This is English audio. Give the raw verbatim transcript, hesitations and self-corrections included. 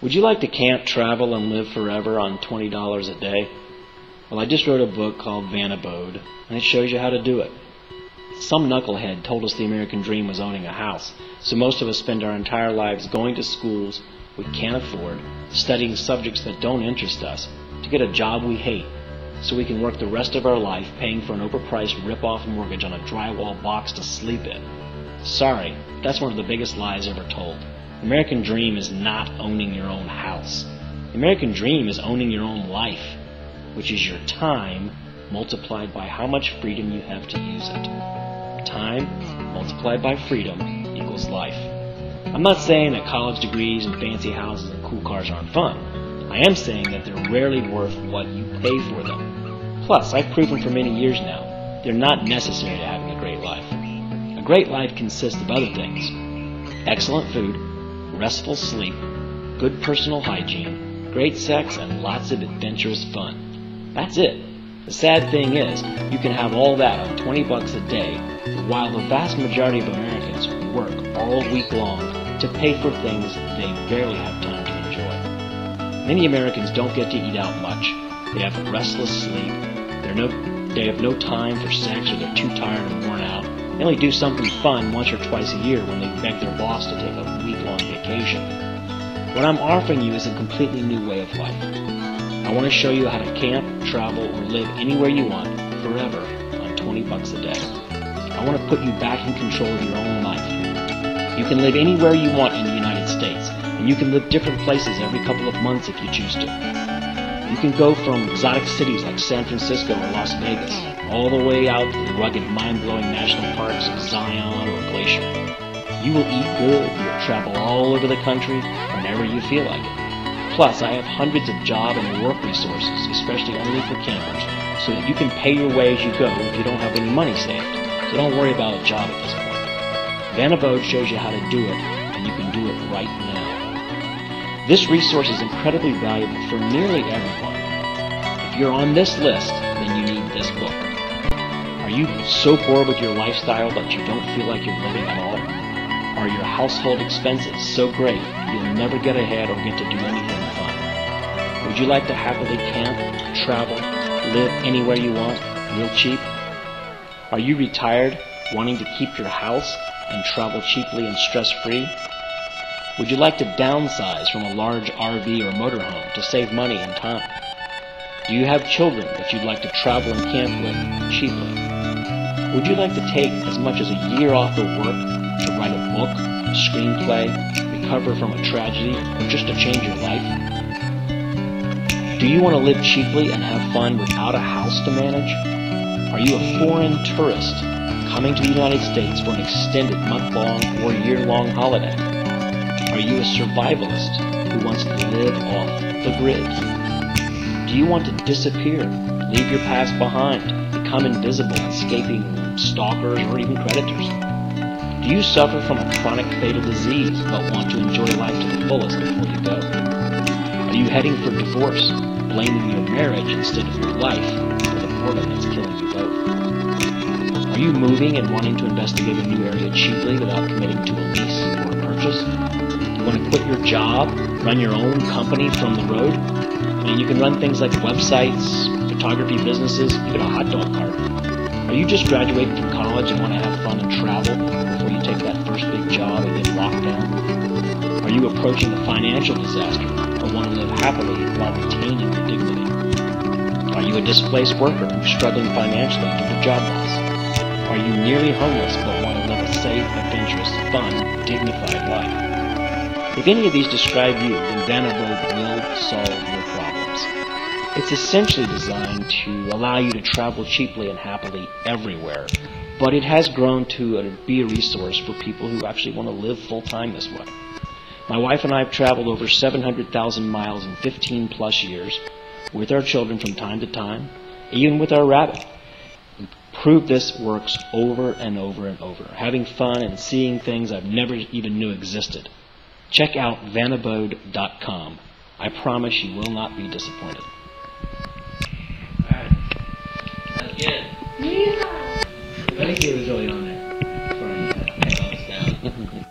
Would you like to camp, travel, and live forever on twenty dollars a day? Well, I just wrote a book called Vanabode, and it shows you how to do it. Some knucklehead told us the American dream was owning a house, so most of us spend our entire lives going to schools we can't afford, studying subjects that don't interest us, to get a job we hate, so we can work the rest of our life paying for an overpriced rip-off mortgage on a drywall box to sleep in. Sorry, that's one of the biggest lies ever told. The American dream is not owning your own house. The American dream is owning your own life, which is your time multiplied by how much freedom you have to use it. Time multiplied by freedom equals life. I'm not saying that college degrees and fancy houses and cool cars aren't fun. I am saying that they're rarely worth what you pay for them. Plus, I've proven for many years now, they're not necessary to having a great life. A great life consists of other things: excellent food, restful sleep, good personal hygiene, great sex, and lots of adventurous fun. That's it. The sad thing is, you can have all that on twenty bucks a day, while the vast majority of Americans work all week long to pay for things they barely have time to enjoy. Many Americans don't get to eat out much. They have restless sleep. They're no, they have no time for sex, or they're too tired and worn out. They only do something fun once or twice a year when they beg their boss to take a week-long vacation. What I'm offering you is a completely new way of life. I want to show you how to camp, travel, or live anywhere you want, forever, on twenty bucks a day. I want to put you back in control of your own life. You can live anywhere you want in the United States, and you can live different places every couple of months if you choose to. You can go from exotic cities like San Francisco or Las Vegas, all the way out to the rugged, mind-blowing national parks of Zion or Glacier. You will eat good, you will travel all over the country, whenever you feel like it. Plus, I have hundreds of job and work resources, especially only for campers, so that you can pay your way as you go if you don't have any money saved. So don't worry about a job at this point. Vanabode shows you how to do it, and you can do it right now. This resource is incredibly valuable for nearly everyone. If you're on this list, then you need this book. Are you so bored with your lifestyle that you don't feel like you're living at all? Are your household expenses so great you'll never get ahead or get to do anything fun? Would you like to happily camp, travel, live anywhere you want, real cheap? Are you retired, wanting to keep your house and travel cheaply and stress-free? Would you like to downsize from a large R V or motorhome to save money and time? Do you have children that you'd like to travel and camp with cheaply? Would you like to take as much as a year off of work to write a book, a screenplay, recover from a tragedy, or just to change your life? Do you want to live cheaply and have fun without a house to manage? Are you a foreign tourist coming to the United States for an extended month-long or year-long holiday? Are you a survivalist who wants to live off the grid? Do you want to disappear, leave your past behind, become invisible, escaping stalkers or even predators? Do you suffer from a chronic fatal disease but want to enjoy life to the fullest before you go? Are you heading for divorce, blaming your marriage instead of your life for the boredom that's killing you both? Are you moving and wanting to investigate a new area cheaply without committing to a lease or a purchase? You want to quit your job, run your own company from the road? I mean, you can run things like websites, photography businesses, even a hot dog cart. Or you just graduated from college and want to have fun and travel before you take that first big job and get locked down? Are you approaching a financial disaster and want to live happily while retaining your dignity? Are you a displaced worker who's struggling financially due to job loss? Are you nearly homeless but want to live a safe, adventurous, fun, dignified life? If any of these describe you, then Vanabode will solve your problems. It's essentially designed to allow you to travel cheaply and happily everywhere, but it has grown to be a resource for people who actually want to live full-time this way. My wife and I have traveled over seven hundred thousand miles in fifteen plus years, with our children from time to time, even with our rabbit. We've proved this works over and over and over, having fun and seeing things I've never even knew existed. Check out vanabode dot com. I promise you will not be disappointed. Yeah. Yeah. I think it was really on there. Before I got down.